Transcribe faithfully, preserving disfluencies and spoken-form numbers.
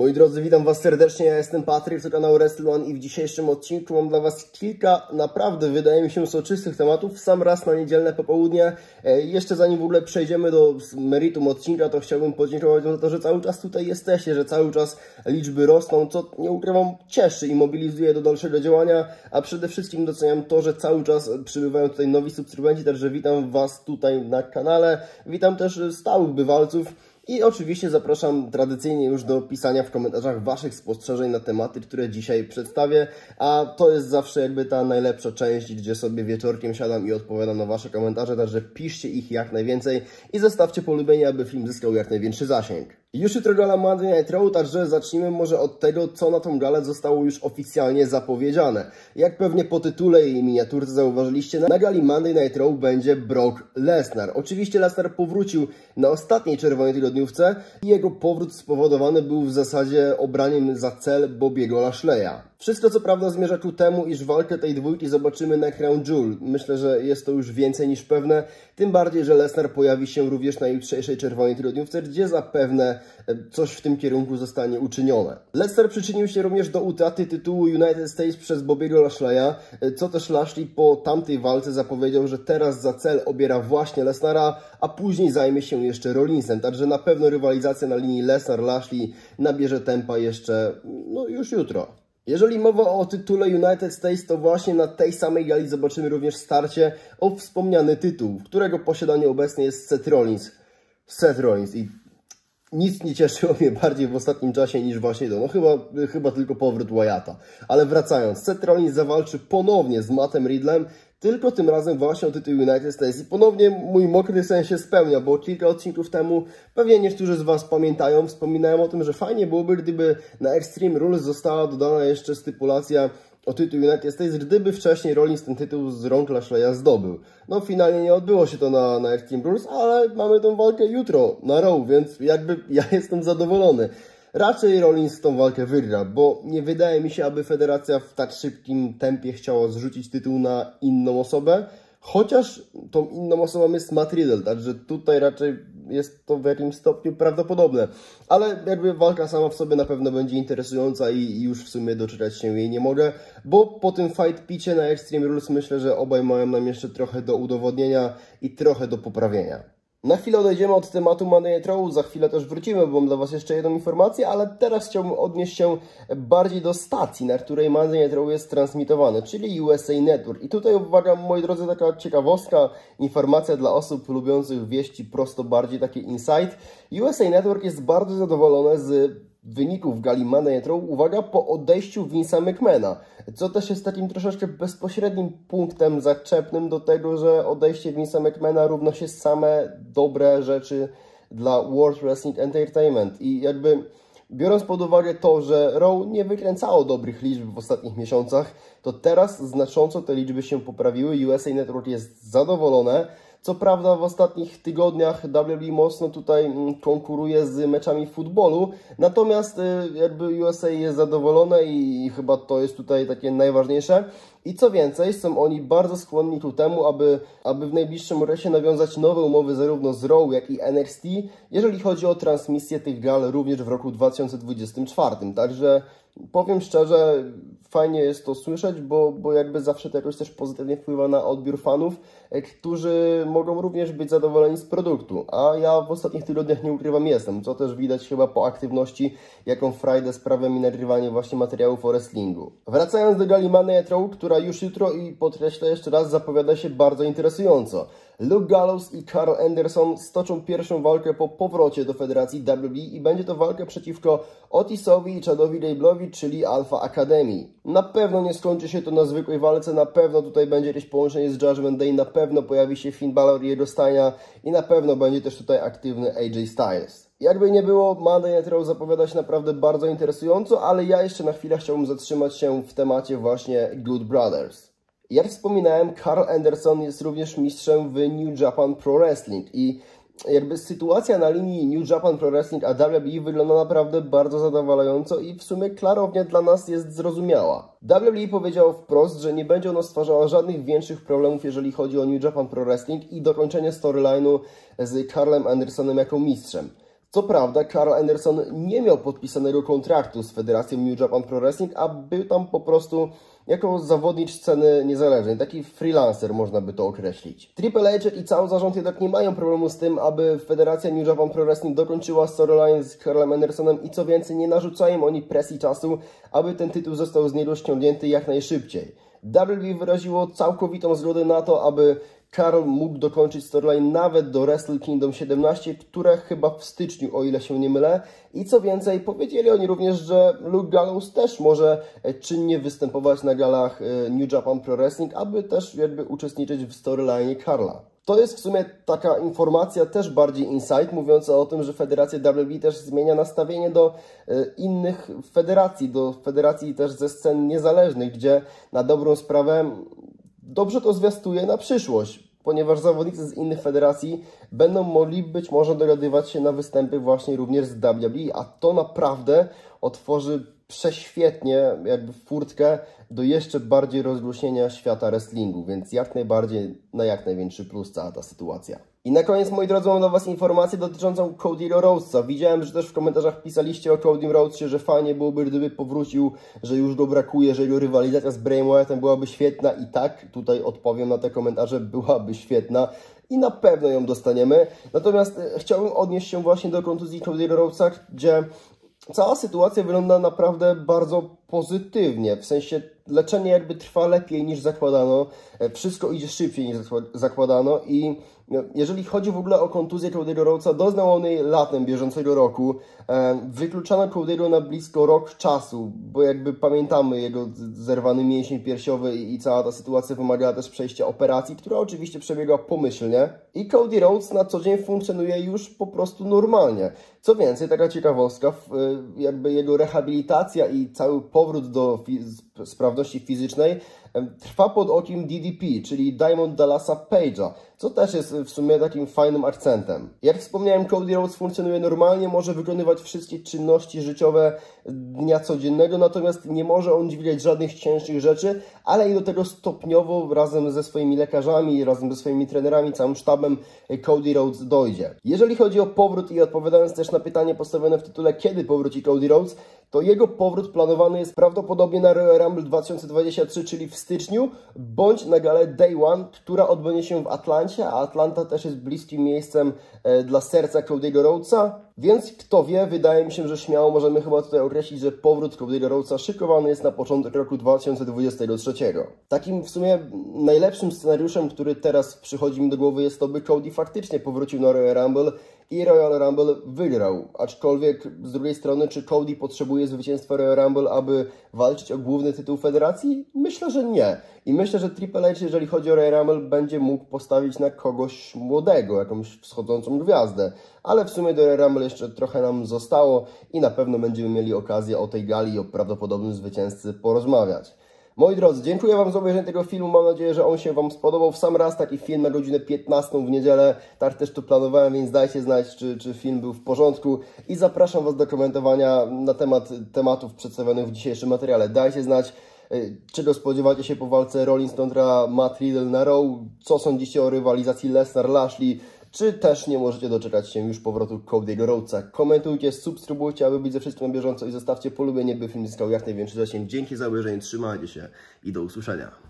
Moi drodzy, witam Was serdecznie, ja jestem Patryk z kanału WrestleOne i w dzisiejszym odcinku mam dla Was kilka naprawdę, wydaje mi się, soczystych tematów, sam raz na niedzielne popołudnie. Jeszcze zanim w ogóle przejdziemy do meritum odcinka, to chciałbym podziękować za to, że cały czas tutaj jesteście, że cały czas liczby rosną, co nie ukrywam, cieszy i mobilizuje do dalszego działania, a przede wszystkim doceniam to, że cały czas przybywają tutaj nowi subskrybenci, także witam Was tutaj na kanale, witam też stałych bywalców. I oczywiście zapraszam tradycyjnie już do pisania w komentarzach Waszych spostrzeżeń na tematy, które dzisiaj przedstawię, a to jest zawsze jakby ta najlepsza część, gdzie sobie wieczorkiem siadam i odpowiadam na Wasze komentarze, także piszcie ich jak najwięcej i zostawcie polubienie, aby film zyskał jak największy zasięg. Już jutro gala Monday Night Raw, także zacznijmy może od tego, co na tą galę zostało już oficjalnie zapowiedziane. Jak pewnie po tytule i miniaturce zauważyliście, na gali Monday Night Raw będzie Brock Lesnar. Oczywiście Lesnar powrócił na ostatniej czerwonej tygodniówce i jego powrót spowodowany był w zasadzie obraniem za cel Bobby'ego Lashleya. Wszystko co prawda zmierza ku temu, iż walkę tej dwójki zobaczymy na Crown Joule. Myślę, że jest to już więcej niż pewne, tym bardziej, że Lesnar pojawi się również na jutrzejszej czerwonej tygodniówce, gdzie zapewne coś w tym kierunku zostanie uczynione. Lesnar przyczynił się również do utraty tytułu United States przez Bobby'ego Lashleya, co też Lashley po tamtej walce zapowiedział, że teraz za cel obiera właśnie Lesnara, a później zajmie się jeszcze Rollinsem. Także na pewno rywalizacja na linii Lesnar-Lashley nabierze tempa jeszcze, no już jutro. Jeżeli mowa o tytule United States, to właśnie na tej samej gali zobaczymy również starcie o wspomniany tytuł, którego posiadaniu obecnie jest Seth Rollins. Seth Rollins i... Nic nie cieszyło mnie bardziej w ostatnim czasie niż właśnie to, no chyba, chyba tylko powrót Wyatta. Ale wracając, Seth Rollins zawalczy ponownie z Mattem Riddlem, tylko tym razem właśnie o tytuł United States. I ponownie mój mokry sen się spełnia, bo kilka odcinków temu, pewnie niektórzy z Was pamiętają, wspominałem o tym, że fajnie byłoby, gdyby na Extreme Rules została dodana jeszcze stypulacja o tytuł United States, gdyby wcześniej Rollins ten tytuł z rąk Lashleya zdobył. No finalnie nie odbyło się to na, na Extreme Rules, ale mamy tą walkę jutro na Raw, więc jakby ja jestem zadowolony. Raczej Rollins tą walkę wygra, bo nie wydaje mi się, aby federacja w tak szybkim tempie chciała zrzucić tytuł na inną osobę, chociaż tą inną osobą jest Matt Riddle, także tutaj raczej jest to w jakimś stopniu prawdopodobne. Ale jakby walka sama w sobie na pewno będzie interesująca i już w sumie doczekać się jej nie mogę, bo po tym fight picie na Extreme Rules myślę, że obaj mają nam jeszcze trochę do udowodnienia i trochę do poprawienia. Na chwilę odejdziemy od tematu Monday Night Raw, za chwilę też wrócimy, bo mam dla Was jeszcze jedną informację, ale teraz chciałbym odnieść się bardziej do stacji, na której Monday Night Raw jest transmitowany, czyli U S A Network. I tutaj uwaga, moi drodzy, taka ciekawostka, informacja dla osób lubiących wieści prosto, bardziej taki insight. U S A Network jest bardzo zadowolone z wyników gali Monday Night Raw, uwaga, po odejściu Vince'a McMahona, co też jest takim troszeczkę bezpośrednim punktem zaczepnym do tego, że odejście Vince'a McMahona równa się same dobre rzeczy dla World Wrestling Entertainment i jakby biorąc pod uwagę to, że Raw nie wykręcało dobrych liczb w ostatnich miesiącach, to teraz znacząco te liczby się poprawiły, U S A Network jest zadowolone. Co prawda w ostatnich tygodniach W W E mocno tutaj konkuruje z meczami futbolu, natomiast jakby U S A jest zadowolone i chyba to jest tutaj takie najważniejsze. I co więcej, są oni bardzo skłonni ku temu, aby, aby w najbliższym okresie nawiązać nowe umowy zarówno z Raw, jak i N X T, jeżeli chodzi o transmisję tych gal również w roku dwa tysiące dwudziestym czwartym. Także powiem szczerze, fajnie jest to słyszeć, bo, bo jakby zawsze to jakoś też pozytywnie wpływa na odbiór fanów, którzy mogą również być zadowoleni z produktu, a ja w ostatnich tygodniach nie ukrywam jestem, co też widać chyba po aktywności, jaką frajdę sprawia mi nagrywanie właśnie materiałów o wrestlingu. Wracając do gali Monday Night Raw, która już jutro i podkreślę jeszcze raz zapowiada się bardzo interesująco. Luke Gallows i Karl Anderson stoczą pierwszą walkę po powrocie do federacji W W E i będzie to walka przeciwko Otisowi i Chadowi Gable'owi, czyli Alpha Academy. Na pewno nie skończy się to na zwykłej walce, na pewno tutaj będzie jakieś połączenie z Judgment Day, na pewno pojawi się Finn Balor i jego stajnia i na pewno będzie też tutaj aktywny A J Styles. Jakby nie było, Monday Night Raw zapowiada się naprawdę bardzo interesująco, ale ja jeszcze na chwilę chciałbym zatrzymać się w temacie właśnie Good Brothers. Jak wspominałem, Karl Anderson jest również mistrzem w New Japan Pro Wrestling i jakby sytuacja na linii New Japan Pro Wrestling a W W E wygląda naprawdę bardzo zadowalająco i w sumie klarownie dla nas jest zrozumiała. W W E powiedział wprost, że nie będzie ono stwarzało żadnych większych problemów, jeżeli chodzi o New Japan Pro Wrestling i dokończenie storyline'u z Karlem Andersonem jako mistrzem. Co prawda Karl Anderson nie miał podpisanego kontraktu z Federacją New Japan Pro Wrestling, a był tam po prostu jako zawodnik sceny niezależnej, taki freelancer można by to określić. Triple H i cały zarząd jednak nie mają problemu z tym, aby Federacja New Japan Pro Wrestling dokończyła storyline z Karlem Andersonem i co więcej, nie narzucają oni presji czasu, aby ten tytuł został z niego ściągnięty jak najszybciej. W W E wyraziło całkowitą zgodę na to, aby Karl mógł dokończyć storyline nawet do Wrestle Kingdom siedemnaście, które chyba w styczniu, o ile się nie mylę. I co więcej, powiedzieli oni również, że Luke Gallows też może czynnie występować na galach New Japan Pro Wrestling, aby też jakby uczestniczyć w storyline Karla. To jest w sumie taka informacja, też bardziej insight, mówiąca o tym, że federacja W W E też zmienia nastawienie do y, innych federacji, do federacji też ze scen niezależnych, gdzie na dobrą sprawę dobrze to zwiastuje na przyszłość, ponieważ zawodnicy z innych federacji będą mogli być może dogadywać się na występy właśnie również z W W E, a to naprawdę otworzy prześwietnie jakby furtkę do jeszcze bardziej rozluźnienia świata wrestlingu, więc jak najbardziej na jak największy plus cała ta sytuacja. I na koniec, moi drodzy, mam dla Was informację dotyczącą Cody'ego Rhodesa. Widziałem, że też w komentarzach pisaliście o Codym Rhodesie, że fajnie byłoby, gdyby powrócił, że już go brakuje, że jego rywalizacja z Brayem Wyattem byłaby świetna i tak, tutaj odpowiem na te komentarze, byłaby świetna i na pewno ją dostaniemy. Natomiast chciałbym odnieść się właśnie do kontuzji Cody'ego Rhodesa, gdzie cała sytuacja wygląda naprawdę bardzo pozytywnie, w sensie leczenie jakby trwa lepiej niż zakładano, wszystko idzie szybciej niż zakładano i jeżeli chodzi w ogóle o kontuzję Cody'ego Rhodesa, doznał on jej latem bieżącego roku, wykluczano Cody'ego na blisko rok czasu, bo jakby pamiętamy jego zerwany mięsień piersiowy i cała ta sytuacja wymagała też przejścia operacji, która oczywiście przebiegła pomyślnie i Cody Rhodes na co dzień funkcjonuje już po prostu normalnie. Co więcej, taka ciekawostka, jakby jego rehabilitacja i cały powrót do sprawności fizycznej trwa pod okiem D D P, czyli Diamond Dallasa Page'a, co też jest w sumie takim fajnym akcentem. Jak wspomniałem, Cody Rhodes funkcjonuje normalnie, może wykonywać wszystkie czynności życiowe dnia codziennego, natomiast nie może on dźwigać żadnych cięższych rzeczy, ale i do tego stopniowo razem ze swoimi lekarzami, razem ze swoimi trenerami, całym sztabem Cody Rhodes dojdzie. Jeżeli chodzi o powrót i odpowiadając też na pytanie postawione w tytule, kiedy powróci Cody Rhodes, to jego powrót planowany jest prawdopodobnie na Royal Rumble dwa tysiące dwudziesty trzeci, czyli w styczniu, bądź na galę Day One, która odbędzie się w Atlancie, a Atlanta też jest bliskim miejscem e, dla serca Cody'ego Rhodesa, więc kto wie, wydaje mi się, że śmiało możemy chyba tutaj określić, że powrót Cody'ego Rhodesa szykowany jest na początek roku dwa tysiące dwudziestego trzeciego. Takim w sumie najlepszym scenariuszem, który teraz przychodzi mi do głowy, jest to, by Cody faktycznie powrócił na Royal Rumble i Royal Rumble wygrał, aczkolwiek z drugiej strony, czy Cody potrzebuje zwycięstwa Royal Rumble, aby walczyć o główny tytuł federacji? Myślę, że nie. I myślę, że Triple H, jeżeli chodzi o Royal Rumble, będzie mógł postawić na kogoś młodego, jakąś wschodzącą gwiazdę. Ale w sumie do Royal Rumble jeszcze trochę nam zostało i na pewno będziemy mieli okazję o tej gali i o prawdopodobnym zwycięzcy porozmawiać. Moi drodzy, dziękuję Wam za obejrzenie tego filmu, mam nadzieję, że on się Wam spodobał. W sam raz taki film na godzinę piętnastą w niedzielę, tak też to planowałem, więc dajcie znać, czy, czy film był w porządku i zapraszam Was do komentowania na temat tematów przedstawionych w dzisiejszym materiale. Dajcie znać, czego spodziewacie się po walce Rollins kontra Matt Riddle na Raw, co sądzicie o rywalizacji Lesnar-Lashley, czy też nie możecie doczekać się już powrotu Cody'ego Rhodesa. Komentujcie, subskrybujcie, aby być ze wszystkim na bieżąco i zostawcie polubienie, by film zyskał jak największy zasięg. Dzięki za obejrzenie, trzymajcie się i do usłyszenia.